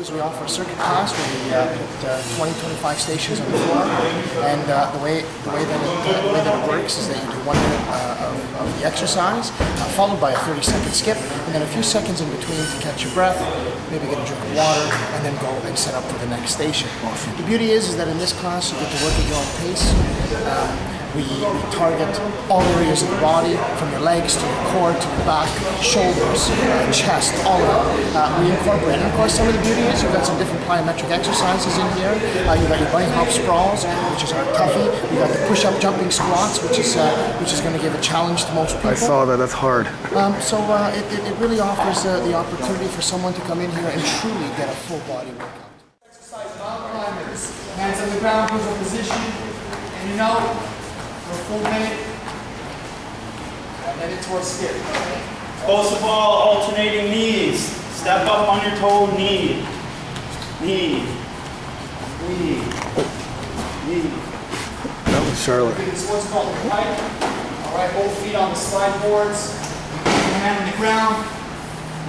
We offer a circuit class where we put 20-25 stations on the floor, and the way that it works is that you do 1 minute of the exercise, followed by a 30-second skip, and then a few seconds in between to catch your breath, maybe get a drink of water, and then go and set up for the next station. The beauty is that in this class you get to work at your own pace. We target all areas of the body, from your legs to your core to your back, shoulders, chest, all of it. We incorporate, and of course some of the beauty is you've got some different plyometric exercises in here. You've got your bunny hop sprawls, which is our toughie. You've got the push-up jumping squats, which is going to give a challenge to most people. I saw that, that's hard. So it really offers the opportunity for someone to come in here and truly get a full body workout. Exercise mountain climbers, hands on the ground, push-up position, and you know, for a full minute, and then it's towards skip. Close the ball, alternating knees. Step up on your toe, knee, knee, knee, knee. That was Charlotte. This one's called the pipe. All right, both feet on the slide boards. Hand on the ground.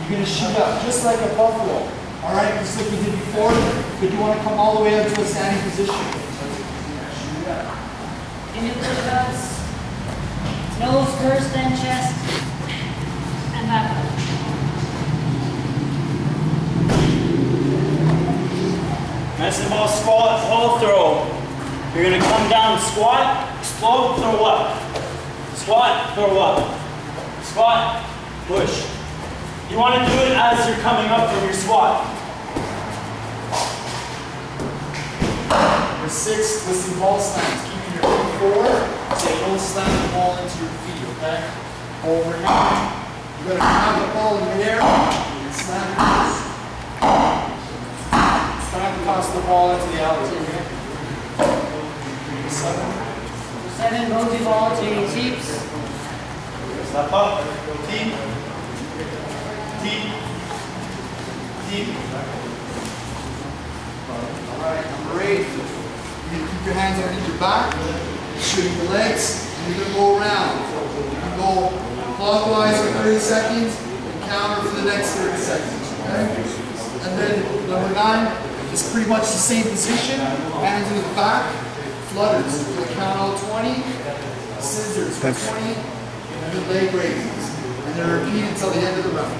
You're gonna shoot up just like a buffalo. All right, just like we did before, but you want to come all the way up to a standing position. Shoot up. Can you push-ups, nose first, then chest, and back up. Nice and ball squat, slow throw. You're going to come down, squat, slow, throw up. Squat, throw up. Squat, push. You want to do it as you're coming up from your squat. For six, listen ball slams. Keep your forward, so you don't slam the ball into your feet, okay? Over and out. You're going to grab the ball in midair and slam it. It's not to toss the ball into the alley, okay? Seven, go to ball to your teeps. Step up, go deep, deep, deep. Alright, number eight. You're gonna keep your hands underneath your back, shooting your legs, and you're gonna go around. You can go clockwise for 30 seconds and counter for the next 30 seconds. Okay? And then number 9 is pretty much the same position. Hands in the back, flutters. You're gonna count all 20, scissors for 20, and then leg raises. And then repeat until the end of the round.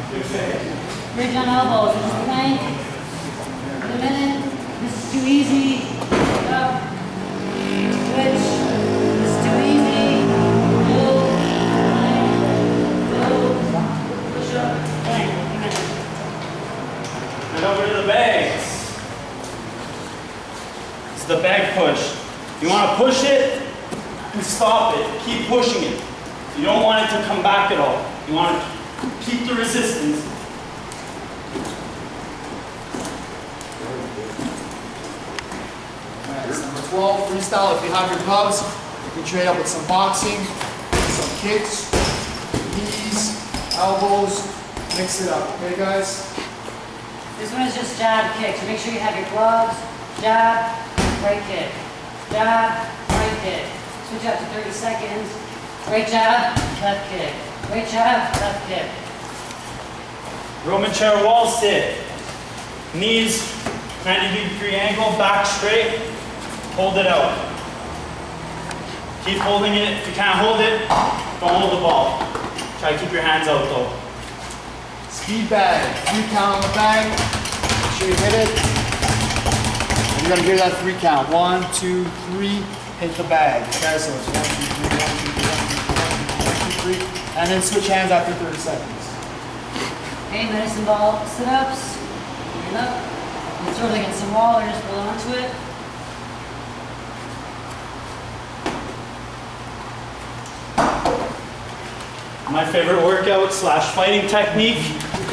Bridge on elbows. This is plank. In a minute. This is too easy. Up. Switch. It's too easy. Move. Plank. Go. Push up. Plank. Amen. And over to the bags. It's the bag push. You want to push it and stop it. Keep pushing it. You don't want it to come back at all. You want to keep the resistance. Number 12, freestyle. If you have your clubs, you can trade up with some boxing, some kicks, knees, elbows, mix it up. Okay, guys? This one is just jab kicks. Make sure you have your gloves, jab, right kick, jab, right kick. Switch up to 30 seconds. Right jab, left kick. Right jab, left kick. Roman chair wall sit. Knees, 90-degree angle, back straight. Hold it out. Keep holding it. If you can't hold it, don't hold the ball. Try to keep your hands out though. Speed bag. Three count on the bag. Make sure you hit it. You're going to hear that three count. 1, 2, 3. Hit the bag. Okay, so it's 1, 2, 3, 1, 2, 3, 1, 2, 3. And then switch hands after 30 seconds. Okay, medicine ball sit-ups. Bring it up. Let's throw it against the wall or just blow onto it. My favorite workout / fighting technique,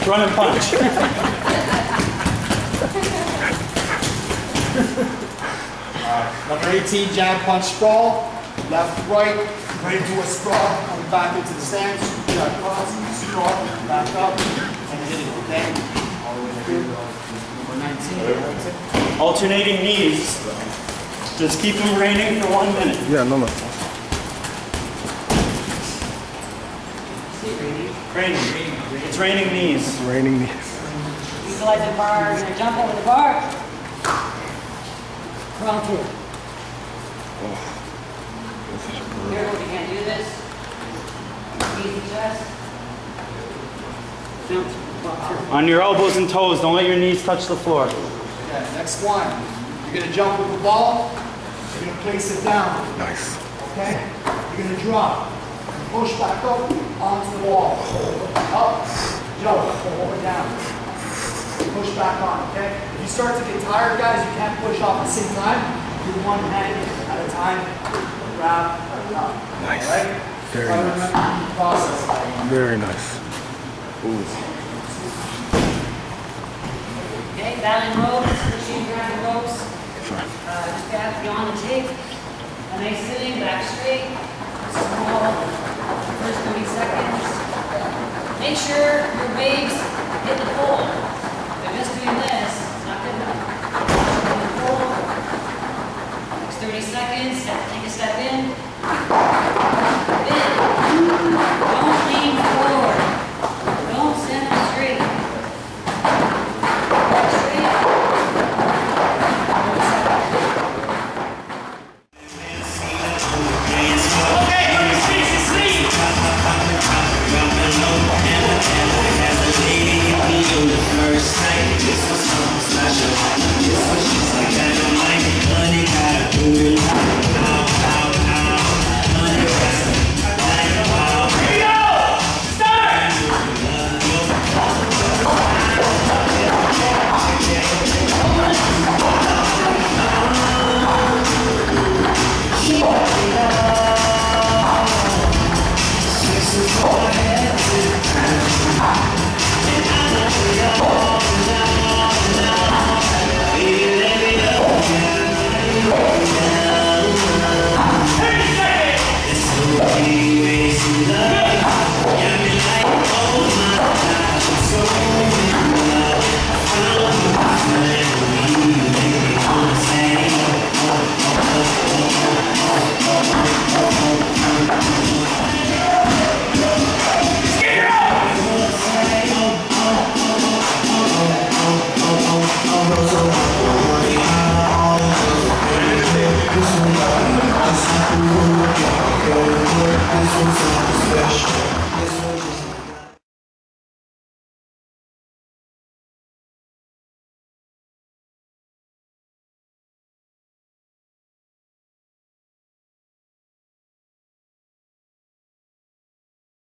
run and punch. Number 18, jab, punch, sprawl. Left, right, ready to do a sprawl, come back into the stance, do that cross, sprawl, back up, and hit it, okay? All the way to here, number 19. Alternating knees. Just keep them raining for 1 minute. Yeah, no. Raining. It's raining knees. It's raining knees. Utilize the bar, you're gonna jump over the bar. Round two. Oh. Here, we can't do this. Easy chest. On your elbows and toes, don't let your knees touch the floor. Okay, next one. You're gonna jump with the ball. You're gonna place it down. Nice. Okay. You're gonna drop. Push back up onto the wall. Up. Jump. Forward down. Push back on. Okay. If you start to get tired, guys, you can't push off at the same time. Do one hand at a time. Grab and up. Nice. Right? Very nice. Very nice. Ooh. Okay, balance ropes, machine ground ropes. Just grab beyond the tape. And nice sitting, back straight. Small. First 30 seconds. Make sure your waves hit the pole. If just doing this, it's not good enough. Hit the pole. Next 30 seconds. Step in. Bend. Don't lean forward. Don't stand up straight. Back straight. Okay, put your feet to sleep. As a lady, we do the first night. This was something special. This was just like dynamite. Honey, gotta do it right. This one's special. This one's